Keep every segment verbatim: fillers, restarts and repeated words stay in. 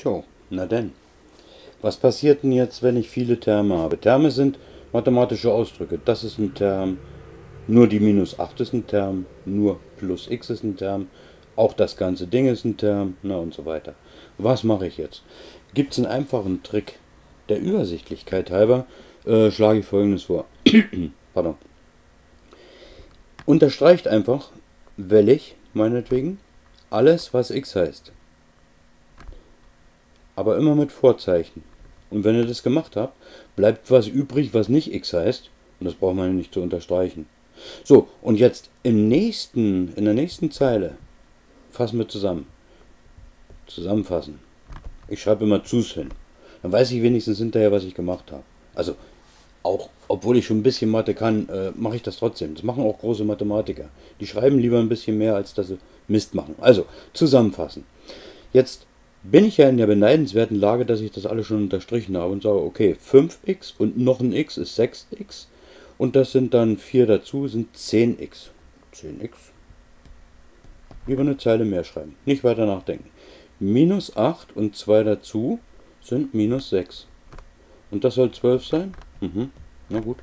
Tjo, na denn. Was passiert denn jetzt, wenn ich viele Terme habe? Terme sind mathematische Ausdrücke. Das ist ein Term, nur die minus acht ist ein Term, nur plus x ist ein Term, auch das ganze Ding ist ein Term, na und so weiter. Was mache ich jetzt? Gibt es einen einfachen Trick? Der Übersichtlichkeit halber äh, schlage ich Folgendes vor. Pardon. Unterstreicht einfach, wellig, meinetwegen, alles, was x heißt. Aber immer mit Vorzeichen. Und wenn ihr das gemacht habt, bleibt was übrig, was nicht x heißt. Und das braucht man ja nicht zu unterstreichen. So, und jetzt im nächsten, in der nächsten Zeile fassen wir zusammen. Zusammenfassen. Ich schreibe immer zus hin. Dann weiß ich wenigstens hinterher, was ich gemacht habe. Also, auch obwohl ich schon ein bisschen Mathe kann, äh, mache ich das trotzdem. Das machen auch große Mathematiker. Die schreiben lieber ein bisschen mehr, als dass sie Mist machen. Also, zusammenfassen. Jetzt bin ich ja in der beneidenswerten Lage, dass ich das alles schon unterstrichen habe und sage, okay, fünf x und noch ein x ist sechs x und das sind dann vier dazu, sind zehn x. zehn x. Lieber eine Zeile mehr schreiben. Nicht weiter nachdenken. minus acht und zwei dazu sind minus sechs. Und das soll zwölf sein? Mhm. Na gut.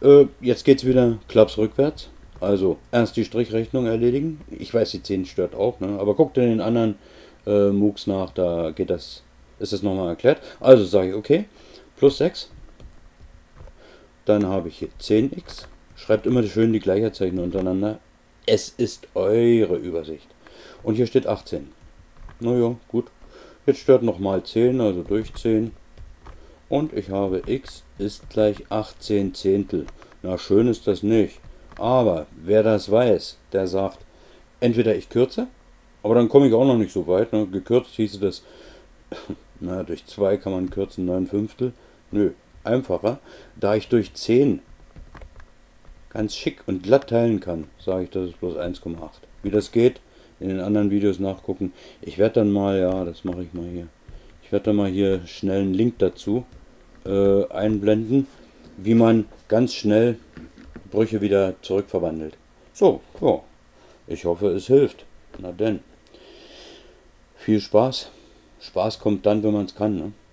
Äh, jetzt geht es wieder klaps rückwärts. Also erst die Strichrechnung erledigen. Ich weiß, die zehn stört auch, ne? Aber guckt in den anderen äh, MOOCs nach, da geht das, ist das nochmal erklärt. Also sage ich, okay, plus sechs. Dann habe ich hier zehn x. Schreibt immer schön die Gleichheitszeichen untereinander. Es ist eure Übersicht. Und hier steht achtzehn. Naja, gut. Jetzt stört nochmal zehn, also durch zehn. Und ich habe x ist gleich achtzehn Zehntel. Na, schön ist das nicht. Aber wer das weiß, der sagt, entweder ich kürze, aber dann komme ich auch noch nicht so weit. Ne? Gekürzt hieße das, naja, durch zwei kann man kürzen, neun Fünftel. Nö, einfacher. Da ich durch zehn ganz schick und glatt teilen kann, sage ich, das ist bloß eins Komma acht. Wie das geht, in den anderen Videos nachgucken. Ich werde dann mal, ja, das mache ich mal hier. Ich werde dann mal hier schnell einen Link dazu äh, einblenden, wie man ganz schnell Brüche wieder zurückverwandelt. So, ja. Ich hoffe, es hilft. Na denn. Viel Spaß. Spaß kommt dann, wenn man es kann, ne?